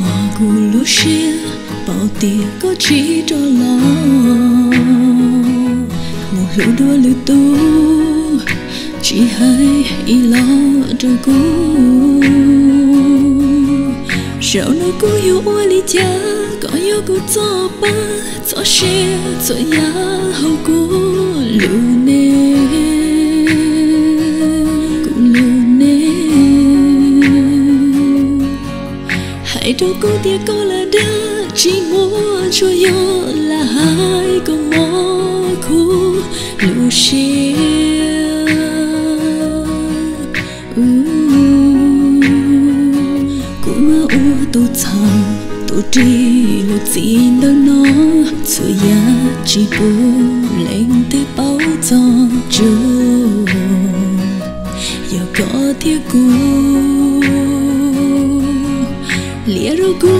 Magulusir bauti ko chi cho lo Mo hiu dua lu tu Chi hai i lo cho ku Sao no ku yu ua li cha Ko yu ku tso pa Tso shi tso ya hau ku lu ne Hãy cho cô tia cô là đã chỉ mua cho yêu là hai con mó khu lưu xia Cô mơ ua tu thầm tu tri lưu xin đâu nó Sự giá chỉ bố lên tế báo cho chú Giờ có tia cô Liero gu,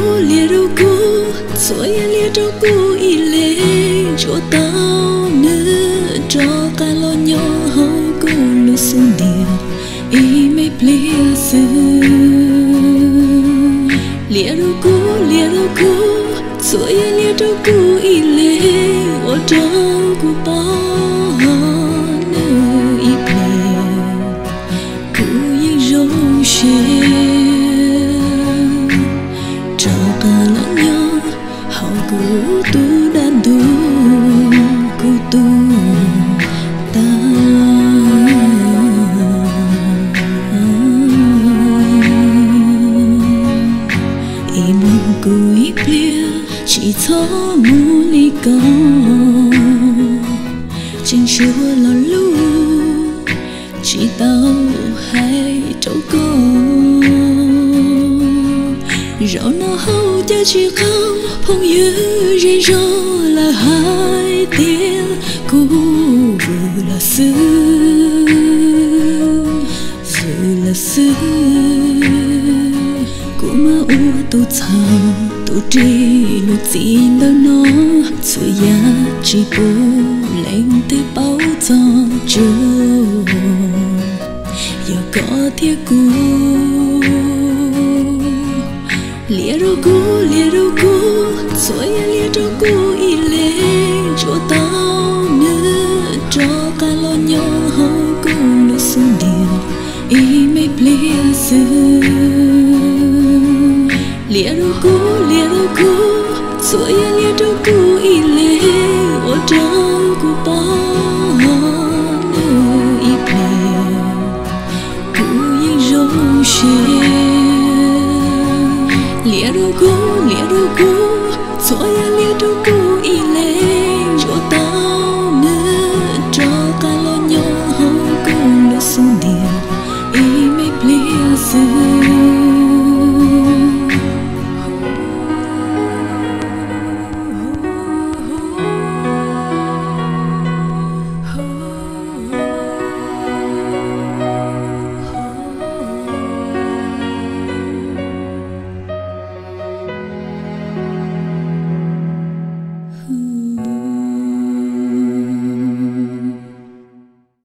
soya liero gu ile cho tao nữa cho cả lo nhỏ hậu gu lu xuân điều ý mấy plia xưa. Liero gu, soya liero gu ile ở đâu gu bao nơi ít plia gu yên rong xe. Chỉ thó mũ lý cầu Trên chúa lò lũ Chỉ tao hai trâu cầu Rõ nó hâu cho chỉ không Phong như rây rô là hai tiếng Cô vừa là xương Vừa là xương Cô mơ ua tu thầm Cô tri lụt xin đâu nó Sự giá chỉ bố lên tế báo cho chú Giờ có thiết cú Liero cú Rồi liero cho cú y lên Chỗ tao nữa Cho cả lo nhỏ hậu cú lụt xuống điều Y mấy plia xương Liero gu, soya liero gu ile o trao gu pa nơi ít plia gu yên rong xe. Liero gu, soya liero gu.